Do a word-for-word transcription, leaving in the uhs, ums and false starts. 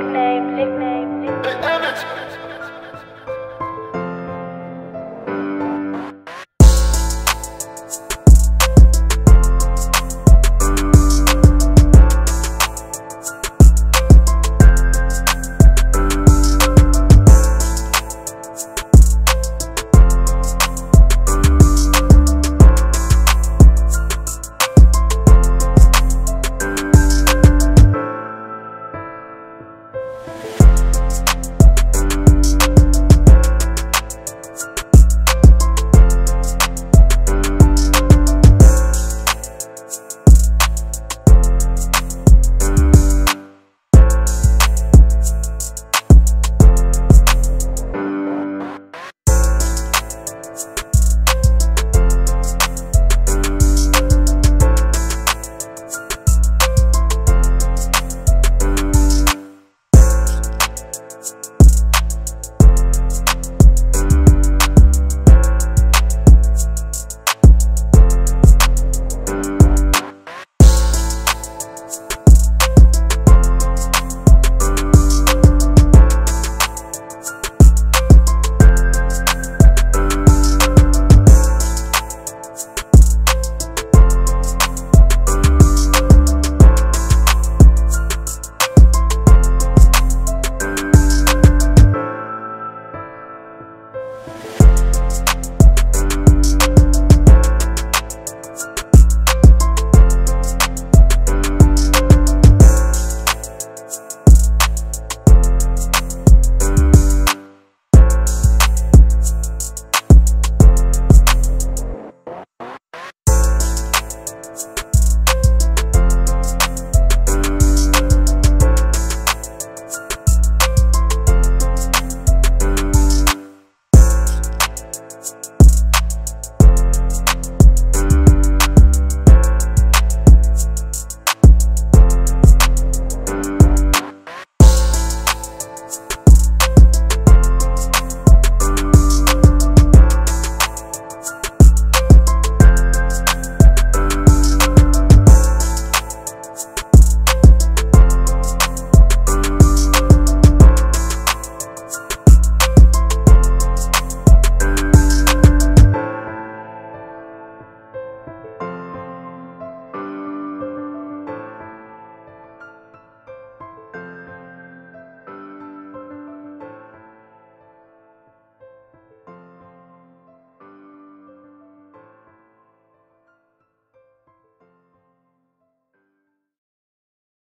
Nickname, nickname, nickname.